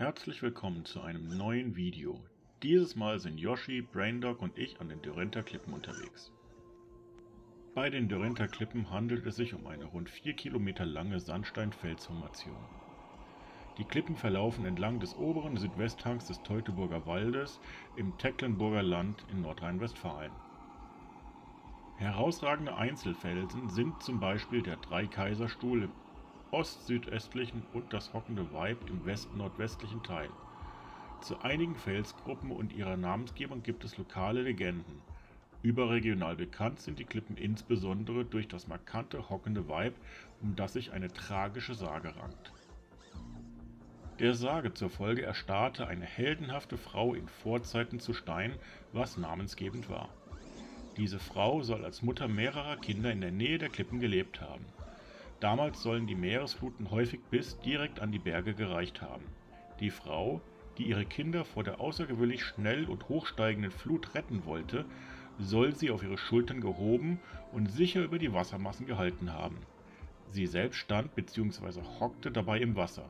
Herzlich willkommen zu einem neuen Video. Dieses Mal sind Yoshi, Braindog und ich an den Dörenther Klippen unterwegs. Bei den Dörenther Klippen handelt es sich um eine rund 4 Kilometer lange Sandsteinfelsformation. Die Klippen verlaufen entlang des oberen Südwesthangs des Teutoburger Waldes im Tecklenburger Land in Nordrhein-Westfalen. Herausragende Einzelfelsen sind zum Beispiel der Drei-Kaiser-Stuhl im ostsüdöstlichen und das Hockende Weib im westnordwestlichen Teil. Zu einigen Felsgruppen und ihrer Namensgebung gibt es lokale Legenden. Überregional bekannt sind die Klippen insbesondere durch das markante Hockende Weib, um das sich eine tragische Sage rankt. Der Sage zufolge erstarrte eine heldenhafte Frau in Vorzeiten zu Stein, was namensgebend war. Diese Frau soll als Mutter mehrerer Kinder in der Nähe der Klippen gelebt haben. Damals sollen die Meeresfluten häufig bis direkt an die Berge gereicht haben. Die Frau, die ihre Kinder vor der außergewöhnlich schnell und hochsteigenden Flut retten wollte, soll sie auf ihre Schultern gehoben und sicher über die Wassermassen gehalten haben. Sie selbst stand bzw. hockte dabei im Wasser.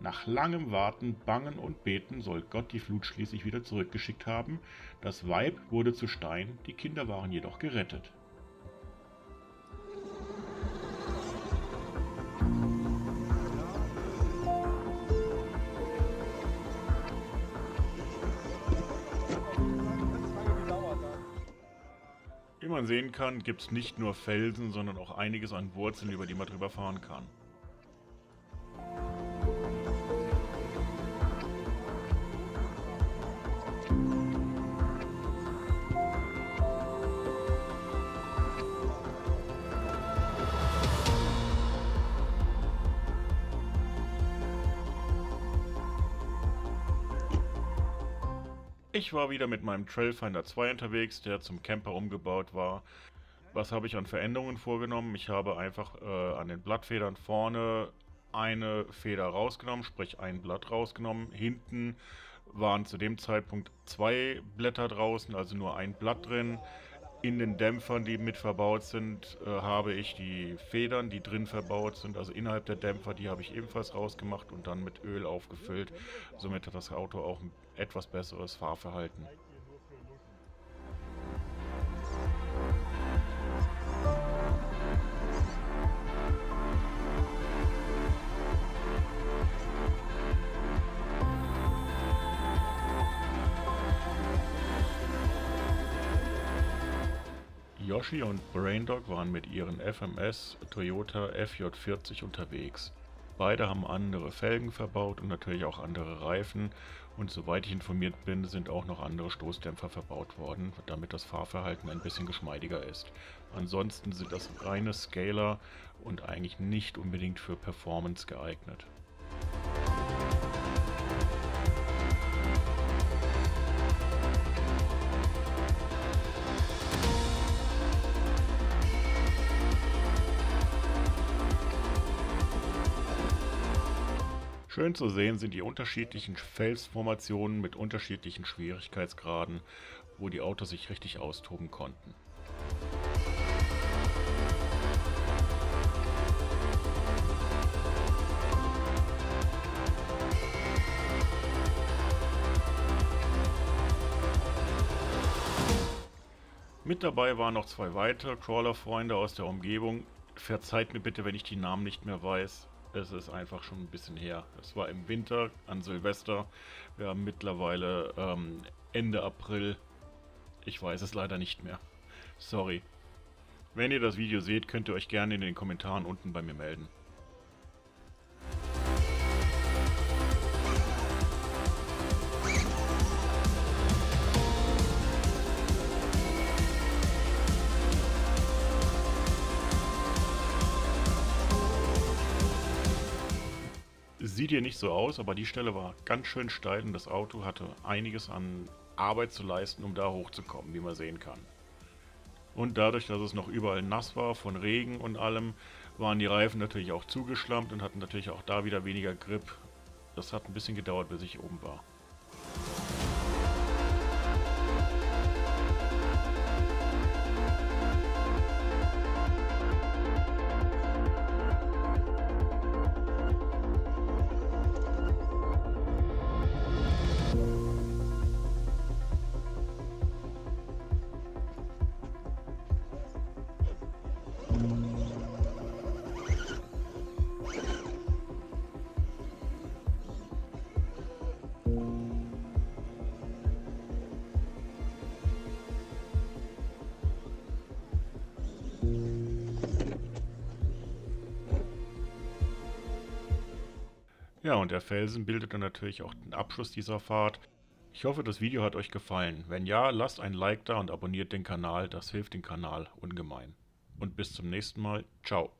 Nach langem Warten, Bangen und Beten soll Gott die Flut schließlich wieder zurückgeschickt haben. Das Weib wurde zu Stein, die Kinder waren jedoch gerettet. Wie man sehen kann, gibt es nicht nur Felsen, sondern auch einiges an Wurzeln, über die man drüber fahren kann. Ich war wieder mit meinem Trailfinder 2 unterwegs, der zum Camper umgebaut war. Was habe ich an Veränderungen vorgenommen? Ich habe einfach an den Blattfedern vorne eine Feder rausgenommen, sprich ein Blatt rausgenommen. Hinten waren zu dem Zeitpunkt 2 Blätter draußen, also nur ein Blatt drin. In den Dämpfern, die mit verbaut sind, habe ich die Federn, die drin verbaut sind, also innerhalb der Dämpfer, die habe ich ebenfalls rausgemacht und dann mit Öl aufgefüllt. Somit hat das Auto auch ein etwas besseres Fahrverhalten. Yoshi und Braindog waren mit ihren FMS Toyota FJ40 unterwegs. Beide haben andere Felgen verbaut und natürlich auch andere Reifen, und soweit ich informiert bin, sind auch noch andere Stoßdämpfer verbaut worden, damit das Fahrverhalten ein bisschen geschmeidiger ist. Ansonsten sind das reine Scaler und eigentlich nicht unbedingt für Performance geeignet. Schön zu sehen sind die unterschiedlichen Felsformationen mit unterschiedlichen Schwierigkeitsgraden, wo die Autos sich richtig austoben konnten. Mit dabei waren noch 2 weitere Crawler-Freunde aus der Umgebung. Verzeiht mir bitte, wenn ich die Namen nicht mehr weiß. Es ist einfach schon ein bisschen her. Es war im Winter, an Silvester. Wir haben mittlerweile Ende April. Ich weiß es leider nicht mehr. Sorry. Wenn ihr das Video seht, könnt ihr euch gerne in den Kommentaren unten bei mir melden. Sieht hier nicht so aus, aber die Stelle war ganz schön steil und das Auto hatte einiges an Arbeit zu leisten, um da hochzukommen, wie man sehen kann. Und dadurch, dass es noch überall nass war, von Regen und allem, waren die Reifen natürlich auch zugeschlammt und hatten natürlich auch da wieder weniger Grip. Das hat ein bisschen gedauert, bis ich oben war. Ja, und der Felsen bildet dann natürlich auch den Abschluss dieser Fahrt. Ich hoffe, das Video hat euch gefallen. Wenn ja, lasst ein Like da und abonniert den Kanal, das hilft dem Kanal ungemein. Und bis zum nächsten Mal, ciao.